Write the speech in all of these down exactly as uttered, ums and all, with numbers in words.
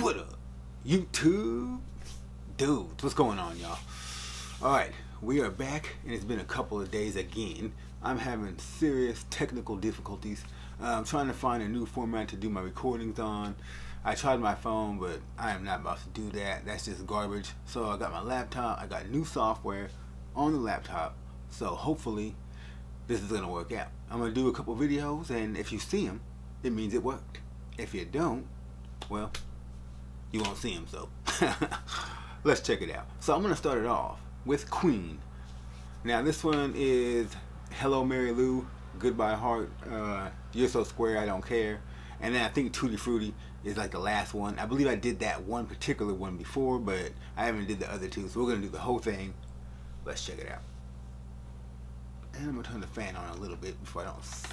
What up, YouTube? Dudes, what's going on, y'all? Alright, we are back, and it's been a couple of days again. I'm having serious technical difficulties. Uh, I'm trying to find a new format to do my recordings on. I tried my phone, but I am not about to do that. That's just garbage. So I got my laptop. I got new software on the laptop. So hopefully this is going to work out. I'm going to do a couple videos, and if you see them, it means it worked. If you don't, well, you won't see them, so let's check it out. So I'm going to start it off with Queen. Now this one is Hello Mary Lou, Goodbye Heart, uh, You're So Square, I Don't Care. And then I think Tutti Frutti is like the last one. I believe I did that one particular one before, but I haven't did the other two, so we're going to do the whole thing. Let's check it out. And I'm going to turn the fan on a little bit before I don't...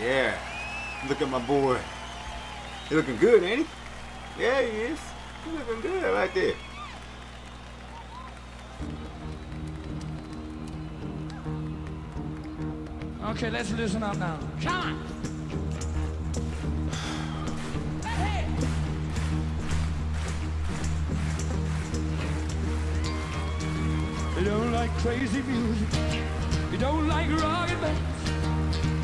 Yeah, look at my boy. He looking good, ain't he? Yeah, he is. He looking good right there. Okay, let's listen up now. Come on. You don't like crazy music. You don't like rocket bands.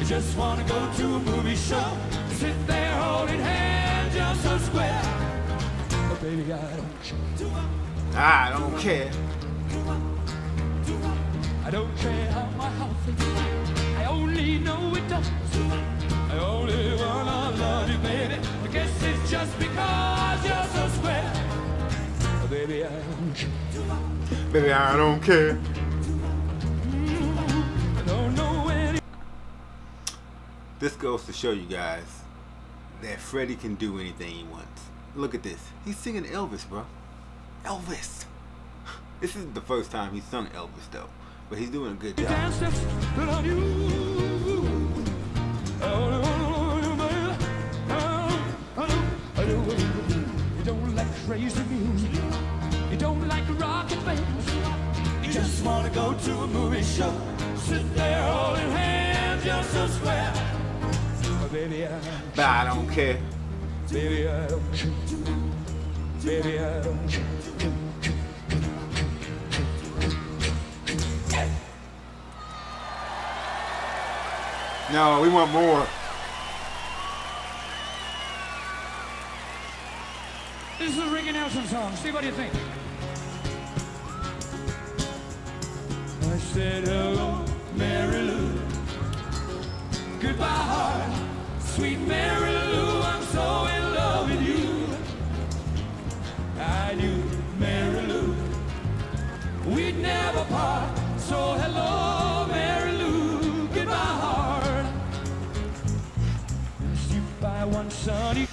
You just wanna go to a movie show, sit there holding hands, you're so square. Oh baby, I don't care. I don't care. I don't care how my house is. I only know it does. I only wanna love you, baby. I guess it's just because you're so square. Oh baby, I don't care. Baby, I don't care. This goes to show you guys that Freddie can do anything he wants. Look at this. He's singing Elvis, bro. Elvis. This isn't the first time he's sung Elvis, though. But he's doing a good job. You don't like crazy music. You don't like rocket bands. You just want to go to a movie show. Sit there holding hands. You're so square. Baby, I don't, but I don't care. Baby, I don't care. Baby, I don't care. No, we want more. This is a Ricky Nelson song. See what you think. I said, hello, Mary Lou. Goodbye, heart. Sweet Mary Lou, I'm so in love with you. I knew, Mary Lou, we'd never part. So hello, Mary Lou, goodbye heart. You by one sunny.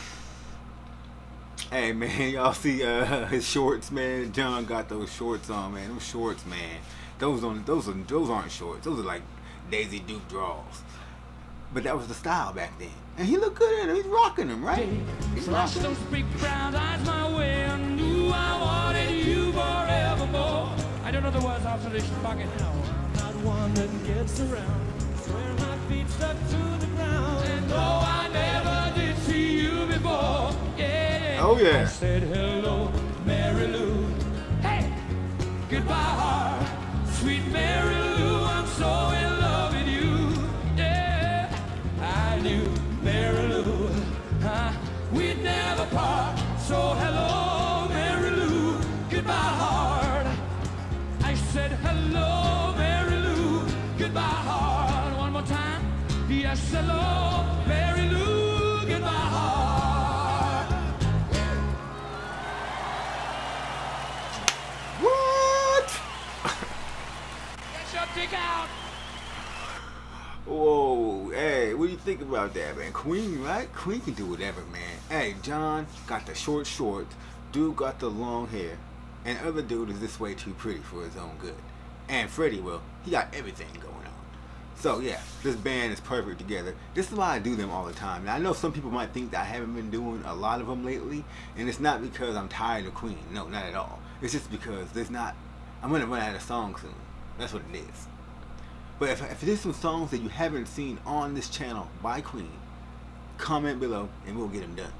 Hey man, y'all see uh, his shorts, man. John got those shorts on, man. Those shorts, man. Those on those are, those aren't shorts. Those are like Daisy Duke draws. But that was the style back then. And he looked good at him. He's rocking him, right? He's rocking those big brown eyes my way. I knew I wanted you forevermore. I don't know the words after this bucket. No, I'm not one that gets around. Swear my feet stuck to the ground. And though I never did see you before. Yeah. Oh, yeah. I said hello, Mary Lou. Hey! Goodbye, heart. Sweet Mary Lou, I'm so in love with you. Mary Lou, huh? We'd never part. So hello, Mary Lou, goodbye heart. I said hello, Mary Lou, goodbye heart. One more time. Yes, hello, Mary Lou, goodbye heart. What? Get your dick out. Whoa, hey, what do you think about that, man? Queen, right? Queen can do whatever, man. Hey, John got the short shorts, dude got the long hair, and other dude is this way too pretty for his own good. And Freddie, well, he got everything going on. So yeah, this band is perfect together. This is why I do them all the time. Now I know some people might think that I haven't been doing a lot of them lately, and it's not because I'm tired of Queen. No, not at all. It's just because there's not, I'm gonna run out of songs soon. That's what it is. But if, if there's some songs that you haven't seen on this channel by Queen, comment below and we'll get them done.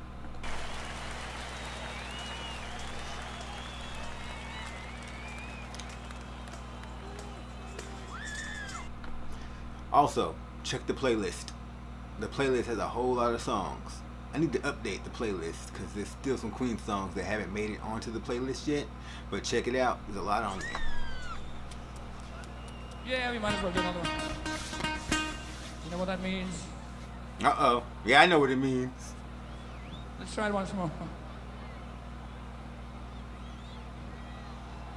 Also, check the playlist. The playlist has a whole lot of songs. I need to update the playlist because there's still some Queen songs that haven't made it onto the playlist yet. But check it out. There's a lot on there. Yeah, we might as well do another one. You know what that means? Uh-oh. Yeah, I know what it means. Let's try it once more.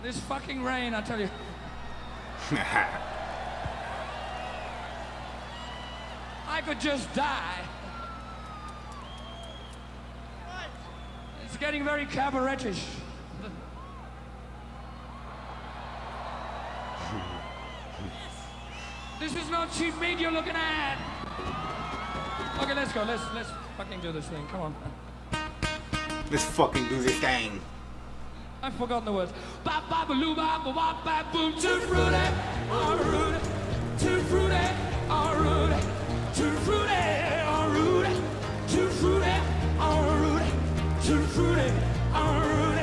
This fucking rain, I tell you. I could just die. It's getting very cabaretish. This is not cheap meat you're looking at. Okay, let's go. Let's let's fucking do this thing. Come on. Let's fucking do this thing. I've forgotten the words. Ba ba ba loo ba ba ba ba boom. Too fruity, oh rude. Too fruity, oh rude. Too fruity, oh rude. Too fruity, oh rude. Too fruity, oh rude.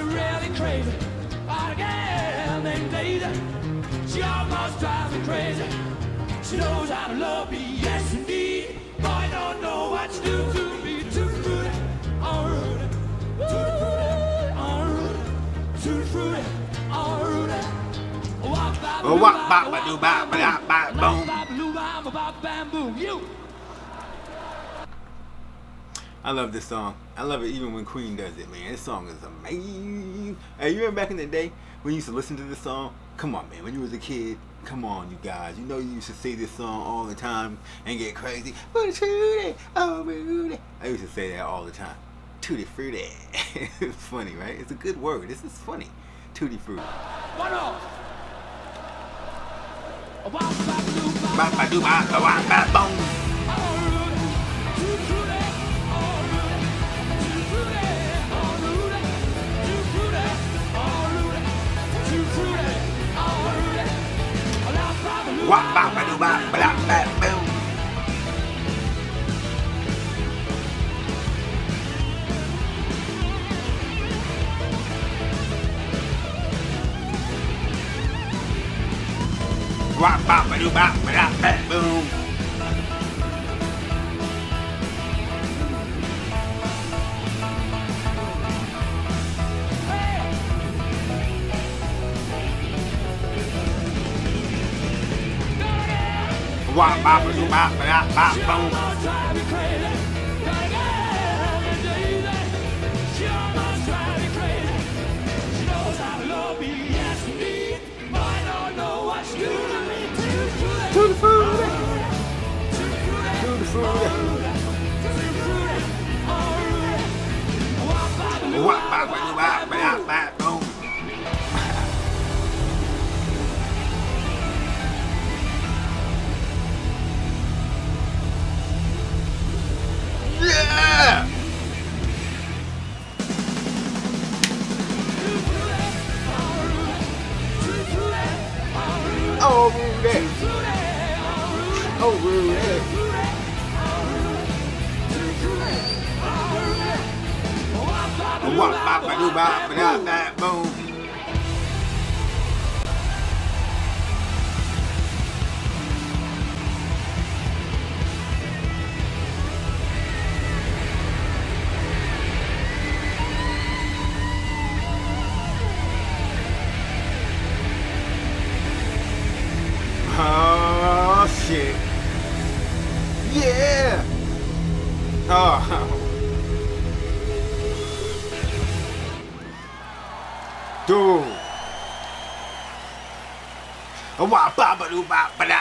really crazy. But a girl named Daisy, she almost drives me crazy. She knows how to love me, yes indeed. Boy, I don't know what to do to me. Too fruity, oh rude. Too fruity, oh rude. Too fruity, oh rude. Wop bop bop ba doo bop ba bop boom. Wop bop bam boom. You. I love this song. I love it even when Queen does it, man. This song is amazing. Hey, you remember back in the day when you used to listen to this song? Come on, man. When you was a kid, come on, you guys. You know you used to say this song all the time and get crazy. Oh, tootie, oh, tootie. I used to say that all the time. Tutti frutti. It's funny, right? It's a good word. This is funny. Tutti frutti. One off. Ba-ba-do-ba-ba-ba-boom. Wop bop ba doo bop ba bop boom. Wop bop ba doo bop ba bop boom. Wop bop ba doo bop ba bop boom. Tutti frutti, tutti frutti. Wop bop ba doo bop ba bop. Wop bop ba doo bop ba bop boom. Oh shit. do.